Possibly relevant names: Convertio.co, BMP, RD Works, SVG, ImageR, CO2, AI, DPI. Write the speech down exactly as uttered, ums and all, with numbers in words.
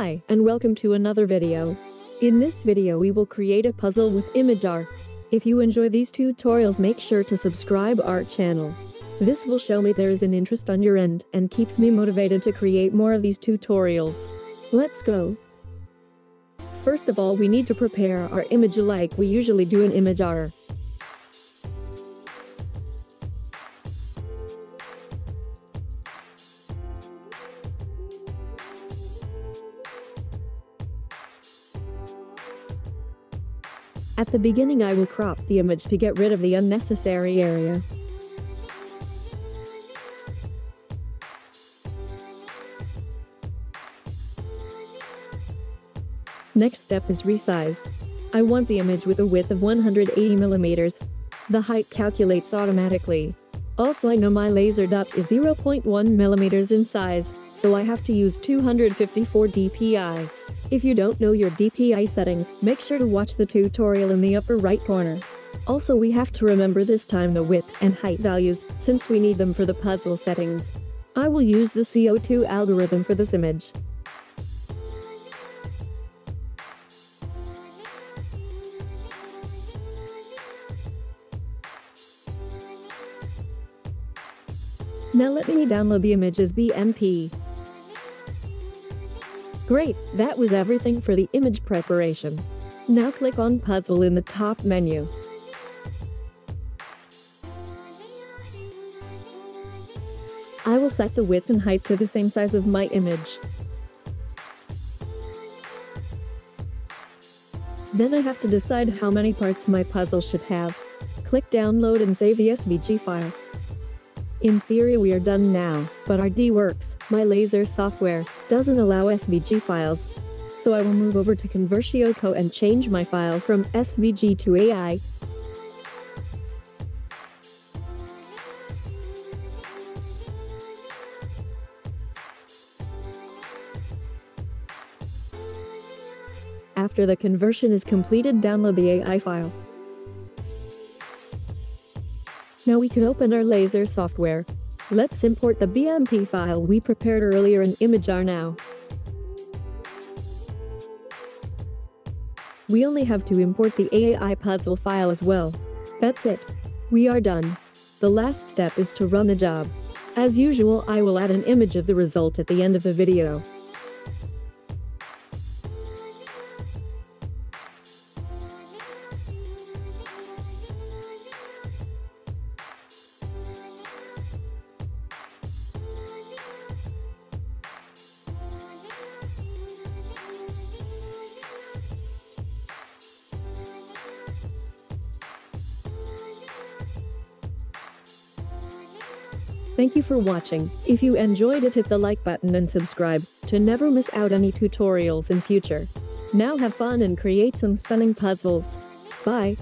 Hi, and welcome to another video. In this video we will create a puzzle with ImageR. If you enjoy these tutorials, make sure to subscribe our channel. This will show me there is an interest on your end and keeps me motivated to create more of these tutorials. Let's go. First of all, we need to prepare our image like we usually do in ImageR. At the beginning, I will crop the image to get rid of the unnecessary area. Next step is resize. I want the image with a width of one hundred eighty millimeters. The height calculates automatically. Also, I know my laser dot is zero point one millimeters in size, so I have to use two hundred fifty-four D P I. If you don't know your D P I settings, make sure to watch the tutorial in the upper right corner. Also, we have to remember this time the width and height values, since we need them for the puzzle settings. I will use the C O two algorithm for this image. Now let me download the image as B M P. Great, that was everything for the image preparation. Now click on Puzzle in the top menu. I will set the width and height to the same size of my image. Then I have to decide how many parts my puzzle should have. Click Download and save the S V G file. In theory we are done now, but R D Works, my laser software, doesn't allow S V G files. So I will move over to Convertio dot co and change my file from S V G to A I. After the conversion is completed, download the A I file. Now we can open our laser software. Let's import the B M P file we prepared earlier in ImageR now. We only have to import the A I puzzle file as well. That's it. We are done. The last step is to run the job. As usual, I will add an image of the result at the end of the video. Thank you for watching. If you enjoyed it, hit the like button and subscribe to never miss out any tutorials in future. Now have fun and create some stunning puzzles. Bye.